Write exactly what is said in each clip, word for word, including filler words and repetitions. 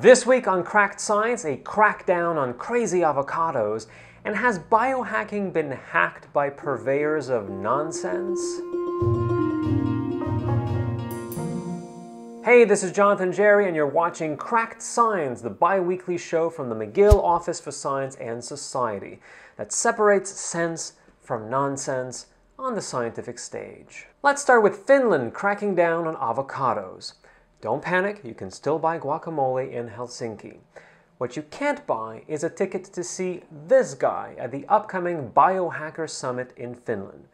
This week on Cracked Science, a crackdown on crazy avocados, and has biohacking been hacked by purveyors of nonsense? Hey, this is Jonathan Jarry, and you're watching Cracked Science, the bi-weekly show from the McGill Office for Science and Society that separates sense from nonsense on the scientific stage. Let's start with Finland cracking down on avocados. Don't panic, you can still buy guacamole in Helsinki. What you can't buy is a ticket to see this guy at the upcoming Biohacker Summit in Finland.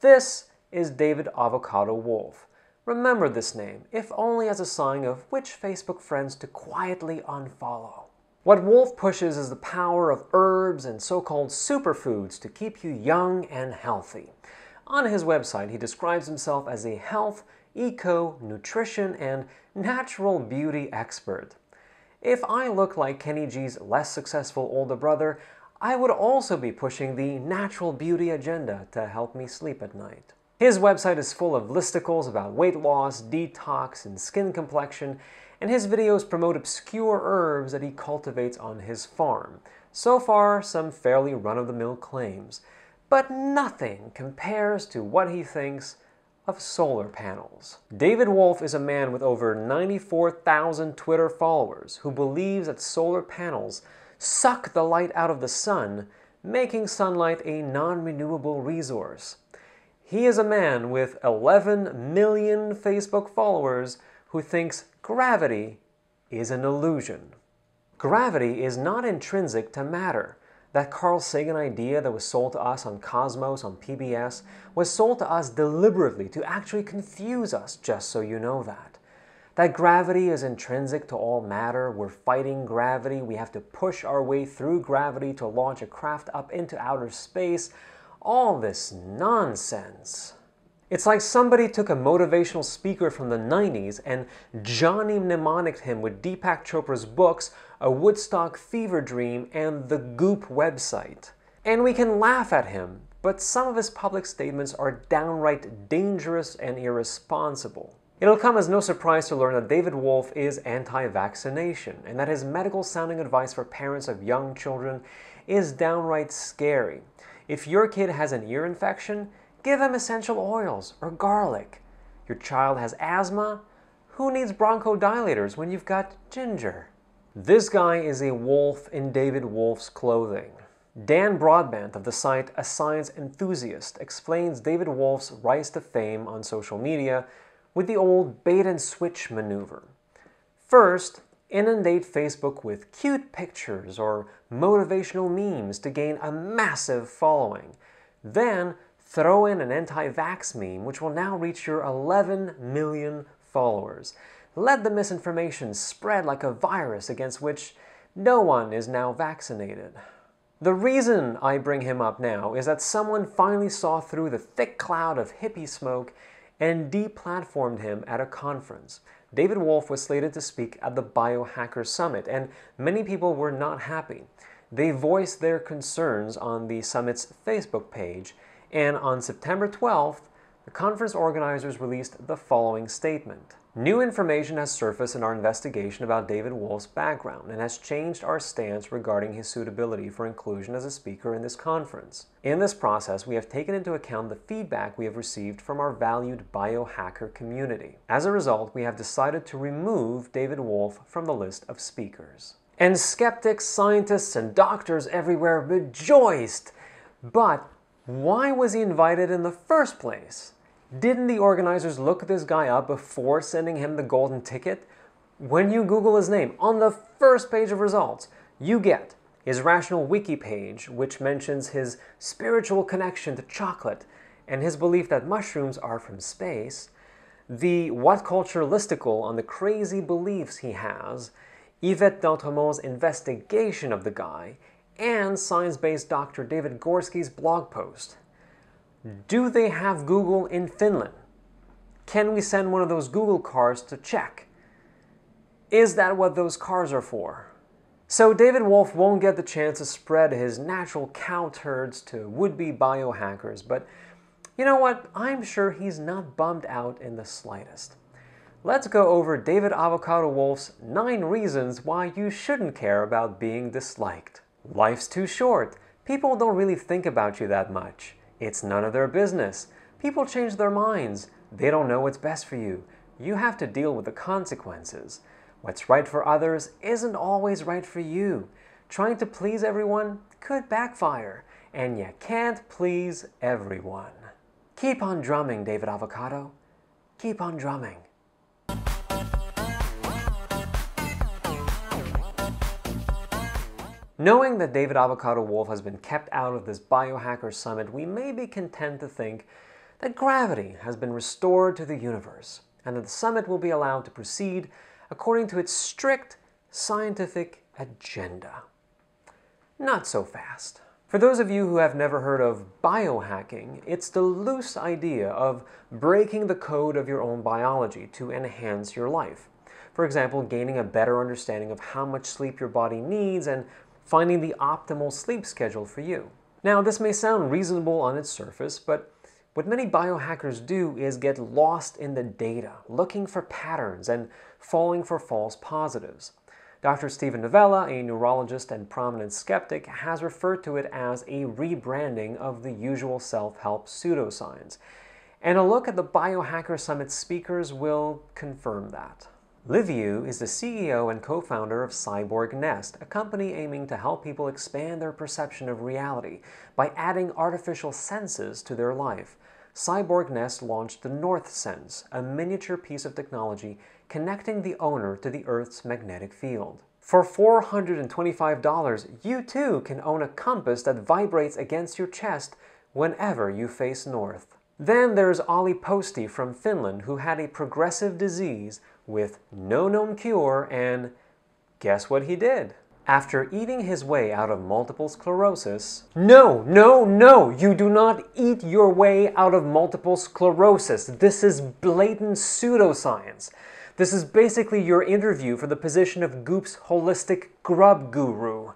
This is David Avocado Wolfe. Remember this name, if only as a sign of which Facebook friends to quietly unfollow. What Wolfe pushes is the power of herbs and so-called superfoods to keep you young and healthy. On his website, he describes himself as a health, eco, nutrition, and natural beauty expert. If I look like Kenny G's less successful older brother, I would also be pushing the natural beauty agenda to help me sleep at night. His website is full of listicles about weight loss, detox, and skin complexion, and his videos promote obscure herbs that he cultivates on his farm. So far, some fairly run-of-the-mill claims, but nothing compares to what he thinks of solar panels. David Wolfe is a man with over ninety-four thousand Twitter followers who believes that solar panels suck the light out of the sun, making sunlight a non-renewable resource. He is a man with eleven million Facebook followers who thinks gravity is an illusion. Gravity is not intrinsic to matter. That Carl Sagan idea that was sold to us on Cosmos, on P B S, was sold to us deliberately to actually confuse us, just so you know that. That gravity is intrinsic to all matter, we're fighting gravity, we have to push our way through gravity to launch a craft up into outer space, all this nonsense. It's like somebody took a motivational speaker from the nineties and Johnny mnemonicked him with Deepak Chopra's books, A Woodstock Fever Dream, and the Goop website. And we can laugh at him, but some of his public statements are downright dangerous and irresponsible. It'll come as no surprise to learn that David Wolfe is anti-vaccination, and that his medical-sounding advice for parents of young children is downright scary. If your kid has an ear infection, give them essential oils or garlic. Your child has asthma? Who needs bronchodilators when you've got ginger? This guy is a wolf in David Wolfe's clothing. Dan Broadbent of the site A Science Enthusiast explains David Wolfe's rise to fame on social media with the old bait-and-switch maneuver. First, inundate Facebook with cute pictures or motivational memes to gain a massive following. Then, throw in an anti-vax meme, which will now reach your eleven million followers. Let the misinformation spread like a virus against which no one is now vaccinated. The reason I bring him up now is that someone finally saw through the thick cloud of hippie smoke and deplatformed him at a conference. David Wolfe was slated to speak at the Biohacker Summit, and many people were not happy. They voiced their concerns on the summit's Facebook page, and on September twelfth, the conference organizers released the following statement. New information has surfaced in our investigation about David Wolfe's background and has changed our stance regarding his suitability for inclusion as a speaker in this conference. In this process, we have taken into account the feedback we have received from our valued biohacker community. As a result, we have decided to remove David Wolfe from the list of speakers. And skeptics, scientists, and doctors everywhere rejoiced, but why was he invited in the first place? Didn't the organizers look this guy up before sending him the golden ticket? When you Google his name, on the first page of results, you get his Rational Wiki page, which mentions his spiritual connection to chocolate and his belief that mushrooms are from space, the What Culture listicle on the crazy beliefs he has, Yvette d'Entremont's investigation of the guy, and science-based Doctor David Gorsky's blog post. Do they have Google in Finland? Can we send one of those Google cars to check? Is that what those cars are for? So David Wolfe won't get the chance to spread his natural cow turds to would-be biohackers, but you know what? I'm sure he's not bummed out in the slightest. Let's go over David Avocado Wolfe's nine reasons why you shouldn't care about being disliked. Life's too short. People don't really think about you that much. It's none of their business. People change their minds. They don't know what's best for you. You have to deal with the consequences. What's right for others isn't always right for you. Trying to please everyone could backfire, and you can't please everyone. Keep on drumming, David Avocado. Keep on drumming. Knowing that David Avocado Wolfe has been kept out of this Biohacker Summit, we may be content to think that gravity has been restored to the universe, and that the summit will be allowed to proceed according to its strict scientific agenda. Not so fast. For those of you who have never heard of biohacking, it's the loose idea of breaking the code of your own biology to enhance your life. For example, gaining a better understanding of how much sleep your body needs and finding the optimal sleep schedule for you. Now, this may sound reasonable on its surface, but what many biohackers do is get lost in the data, looking for patterns and falling for false positives. Doctor Stephen Novella, a neurologist and prominent skeptic, has referred to it as a rebranding of the usual self-help pseudoscience. And a look at the Biohacker Summit speakers will confirm that. Liviu is the C E O and co-founder of Cyborg Nest, a company aiming to help people expand their perception of reality by adding artificial senses to their life. Cyborg Nest launched the North Sense, a miniature piece of technology connecting the owner to the Earth's magnetic field. For four hundred twenty-five dollars, you too can own a compass that vibrates against your chest whenever you face north. Then there's Olli Posti from Finland, who had a progressive disease with no known cure, and guess what he did? After eating his way out of multiple sclerosis... No, no, no! You do not eat your way out of multiple sclerosis! This is blatant pseudoscience! This is basically your interview for the position of Goop's holistic grub guru.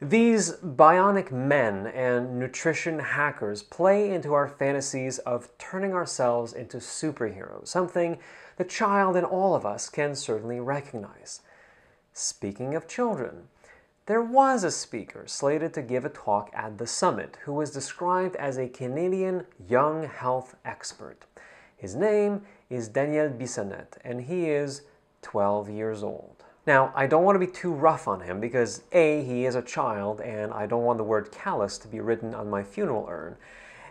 These bionic men and nutrition hackers play into our fantasies of turning ourselves into superheroes, something the child in all of us can certainly recognize. Speaking of children, there was a speaker slated to give a talk at the summit who was described as a Canadian young health expert. His name is Daniel Bissonnette, and he is twelve years old. Now, I don't want to be too rough on him because A, he is a child, and I don't want the word callous to be written on my funeral urn,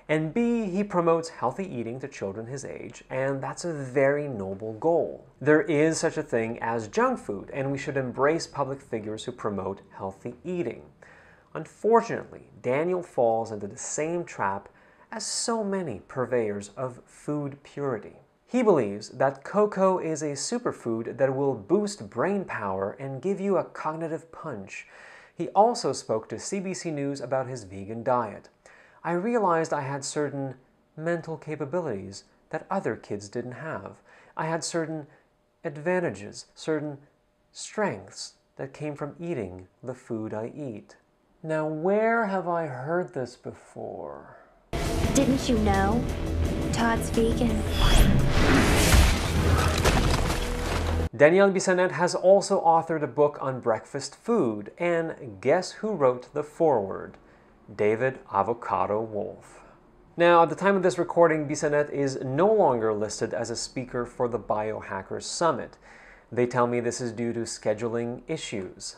and B, he promotes healthy eating to children his age, and that's a very noble goal. There is such a thing as junk food, and we should embrace public figures who promote healthy eating. Unfortunately, Daniel falls into the same trap as so many purveyors of food purity. He believes that cocoa is a superfood that will boost brain power and give you a cognitive punch. He also spoke to C B C News about his vegan diet. I realized I had certain mental capabilities that other kids didn't have. I had certain advantages, certain strengths that came from eating the food I eat. Now, where have I heard this before? Didn't you know? Todd's vegan. Daniel Bissonnette has also authored a book on breakfast food, and guess who wrote the foreword? David Avocado Wolfe. Now, at the time of this recording, Bissonnette is no longer listed as a speaker for the Biohacker Summit. They tell me this is due to scheduling issues.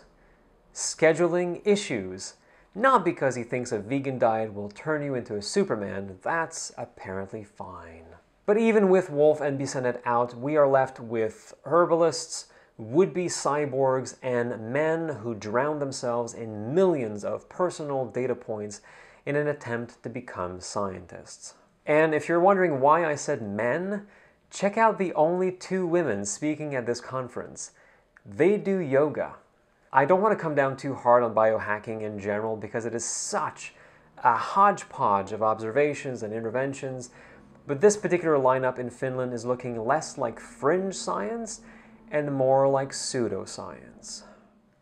Scheduling issues. Not because he thinks a vegan diet will turn you into a Superman. That's apparently fine. But even with Wolfe and Bissonnette out, we are left with herbalists, would-be cyborgs, and men who drown themselves in millions of personal data points in an attempt to become scientists. And if you're wondering why I said men, check out the only two women speaking at this conference. They do yoga. I don't want to come down too hard on biohacking in general because it is such a hodgepodge of observations and interventions, but this particular lineup in Finland is looking less like fringe science and more like pseudoscience.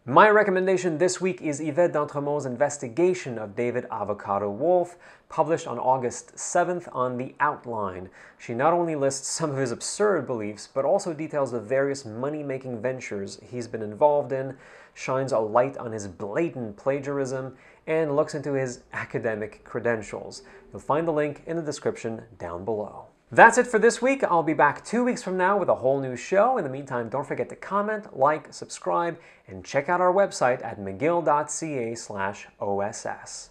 My recommendation this week is Yvette d'Entremont's investigation of David Avocado Wolfe, published on August seventh on The Outline. She not only lists some of his absurd beliefs, but also details the various money-making ventures he's been involved in, shines a light on his blatant plagiarism, and looks into his academic credentials. You'll find the link in the description down below. That's it for this week. I'll be back two weeks from now with a whole new show. In the meantime, don't forget to comment, like, subscribe, and check out our website at mcgill dot c a slash O S S.